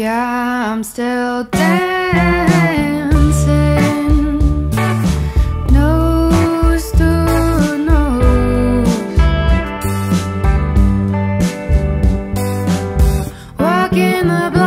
Yeah, I'm still dancing, nose to nose, walking the